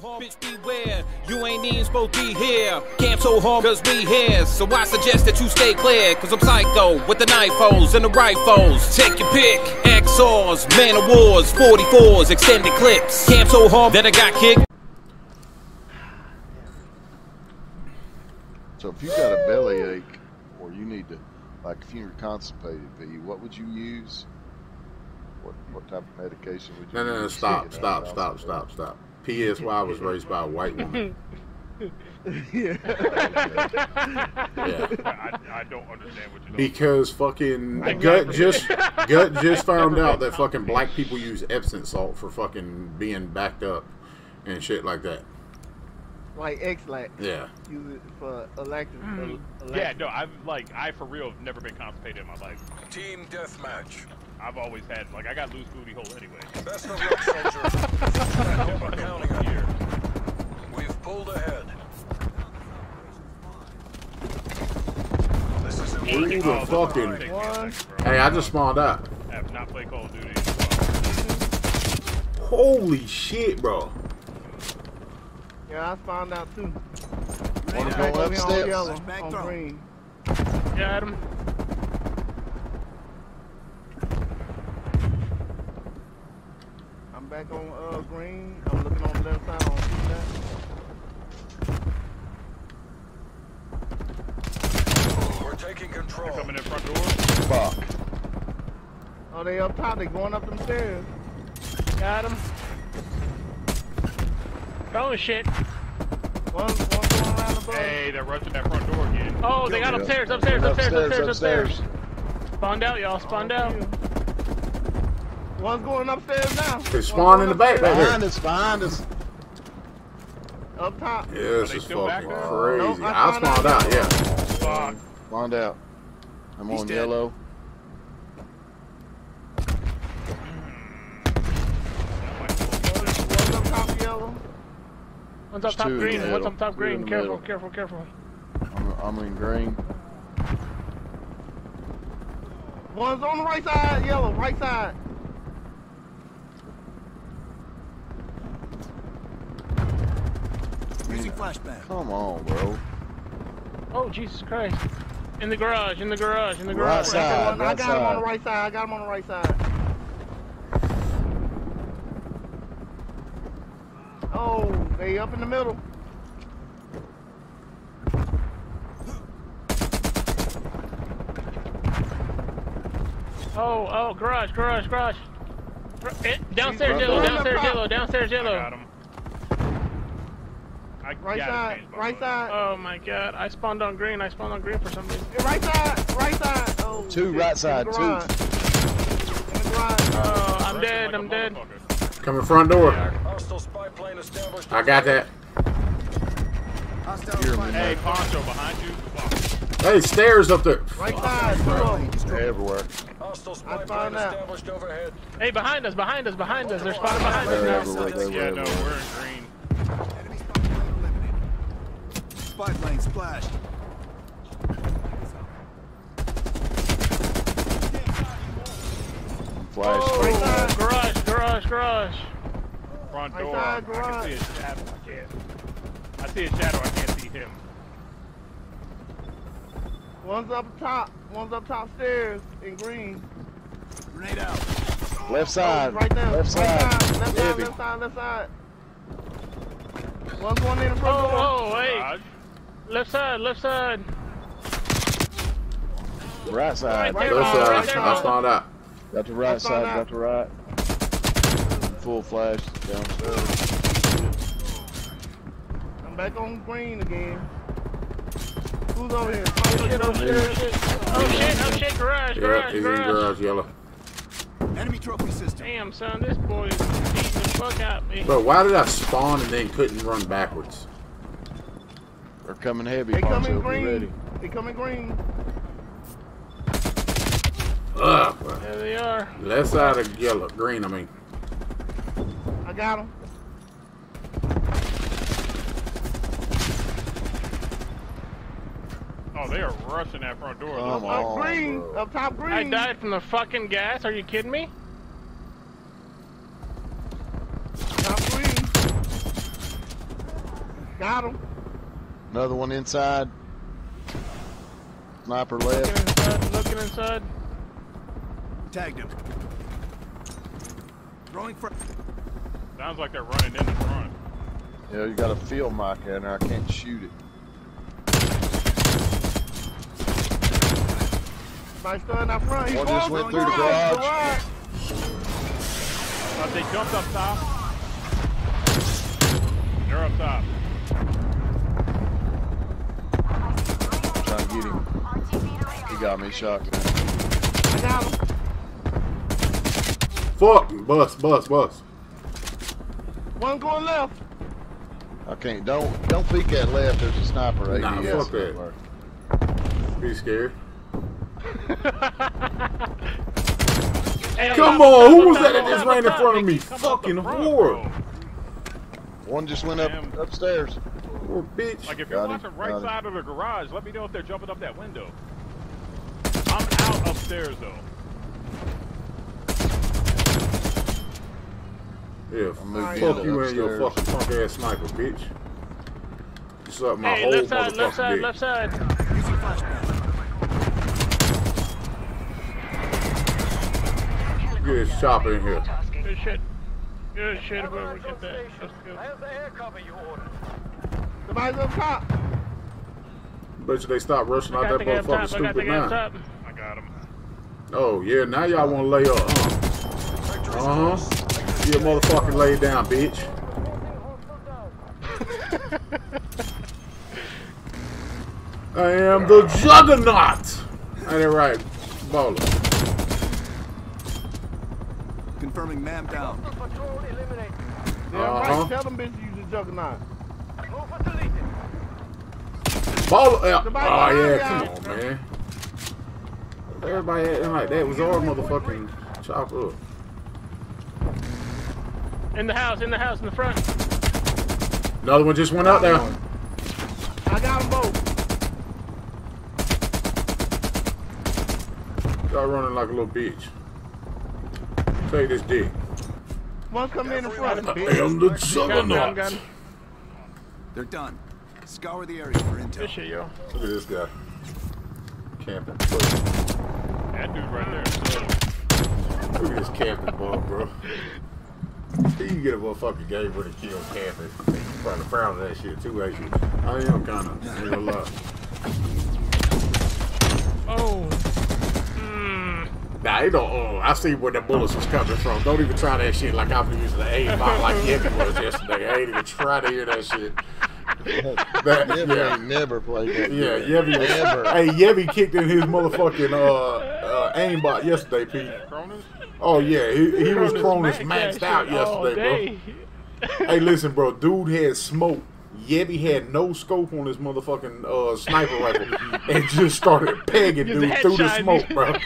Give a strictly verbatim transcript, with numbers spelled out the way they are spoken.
so hard, bitch beware, you ain't even supposed to be here. Camp so hard cause we here, so I suggest that you stay clear. Cause I'm psycho with the knife holes and the rifles. Take your pick, X Rs, Man of Wars, forty-fours, extended clips. Camp so hard that I got kicked. So if you got a bellyache or you need to, like if you're constipated, what would you use? What, what type of medication would you no, use? No, no, stop, stop, stop, stop, stop. P S Y was raised by a white woman. Yeah. Yeah. I, I don't understand what you're Because fucking Gut just Gut just found out that fucking black people use Epsom salt for fucking being backed up and shit like that. Like x lax. Yeah. Use it for elective. Mm. Yeah, no, I've like I for real have never been constipated in my life. Team deathmatch. I've always had, like, I got loose booty hole anyway. Best of luck, soldier. Counting on here. We've pulled ahead. This is a oh, fucking. Second, hey, I just spawned up. I have not played Call of Duty. Holy shit, bro. Yeah, I spawned out too. Wanna go upstairs? On green. Got him. I'm back on uh, green. I'm looking on the left side. I don't see that. We're taking control. They're coming in front door. Fuck. Oh, they up top. They going up them stairs. Got him. Oh shit. One, one going around the boat. Hey, they're rushing that front door again. Oh, they got upstairs, upstairs, upstairs, upstairs, upstairs, upstairs. Spawned out, y'all. Spawned out. One's going upstairs now. They spawned in the back right here. Behind us, behind us. Up top. Yeah, this is fucking crazy. I spawned out, yeah. Spawned. Spawned out. I'm on yellow. One's up top yellow. One's up top green. One's up top green. Careful, careful, careful. I'm in green. One's on the right side, yellow, right side. Using flashbang. Come on, bro. Oh, Jesus Christ. In the garage, in the garage, in the garage. Right side, right I got him on the right side, I got him on the right side. Oh, they up in the middle. Oh, oh, garage, garage, garage. Downstairs yellow, downstairs yellow, downstairs yellow. I got him. I right side, right side. Oh my god, I spawned on green, I spawned on green for some reason. Right side, right side. Oh, two shit. Right side, two. Oh, I'm dead, I'm dead. Coming front door. Hostile spy plane established. I got that. Hey, Poncho, behind you. Hey, stairs up there. Right side, bro. They're everywhere. Hostile spy plane established overhead. Hey, behind us, behind us, behind us. They're spotted behind us now. Yeah, no, we're in green. Spy plane splash. Flash. Oh, right side. Garage, garage, garage. Front right door. Side, garage. I can see a shadow. I can't. I see a shadow. I can't see him. One's up top. One's up top stairs in green. Grenade out. Left side. Oh, right now. Left side. Right side. Left side. Left side. Left side. One's going in the front door. Oh, oh wait. Garage. Left side, left side. Right side, right left side. Right there, I spawned out. Got the right side, out. Got the right. Full flash, downstairs. I'm back on green again. Who's over here? Oh shit, oh shit, oh shit, oh shit, oh shit. Garage, yeah, garage, he's garage. In garage, yellow. Enemy trophy system. Damn, son, this boy is beating the fuck out of me. Bro, why did I spawn and then couldn't run backwards? They're coming heavy. They coming green. They coming green. Ugh, bro. There they are. Left side of yellow, green. I mean. I got him. Oh, they are rushing that front door. Come up on, green, bro. Up top green. I died from the fucking gas. Are you kidding me? Top green. Got him. Another one inside. Sniper left. Looking inside. Looking inside. Tagged him. Rolling front. Sounds like they're running in the front. Yeah, you got a field mic in there. I can't shoot it. Nice done up front. One just went through the garage. They jumped up top. They're up top. I'm trying to get him. He got me shocked. I got him. Fuck. Bust, bust, bust. One going left. I can't. Don't don't peek at left. There's a sniper right here. Nah, fuck that. Be scared. Hey, come on, who was that that just ran in front of me? Fucking horror. One just went up upstairs. Oh, bitch. Like if you're watching right side of the garage, let me know if they're jumping up that window. I'm out upstairs though. Yeah, fuck you and your fucking punk ass sniper, bitch. What's up, my whole motherfucking bitch? Left side, left side, left side. Good shop in here. Good shit. Good shit where we get that. That's good. How's the air cover you ordered? Somebody's up top. Bet you they stopped rushing out that motherfucking stupid nine. I got him. Oh, yeah, now y'all want to lay up, huh? Uh huh. You a motherfucking lay down, bitch. I am the juggernaut. Ain't it right, baller? Confirming man down. They're right, tell them bitches use the juggernaut. Ball out. Oh yeah, come on man. Everybody acting like that was all motherfucking chop up. In the house, in the house, in the front. Another one just went out there. I got them both. Y'all running like a little bitch. Take this dick. One come in in front. I am the juggernaut. They're done. Scour the area for intel. This shit, yo. Look at this guy. Camping. That dude right there. Look at this camping ball, bro. You can get a motherfucking game with a kill camping. You're probably proud of that shit too, ain't you? I am kind of real love. Oh. Nah, you know, uh, I see where the bullets was coming from. Don't even try that shit like I've been using the Aimbot like Heavy was yesterday. I ain't even trying to hear that shit. That, Yevy yeah. ain't never played that. Yeah, Yevy was never. Hey, Yevy kicked in his motherfucking uh, uh, Aimbot yesterday, Pete. Cronus? Oh, yeah. He, he was Cronus maxed out yesterday, bro. Hey, listen, bro. Dude had smoke. Yebby had no scope on his motherfucking uh, sniper rifle and just started pegging dude through the smoke, bro.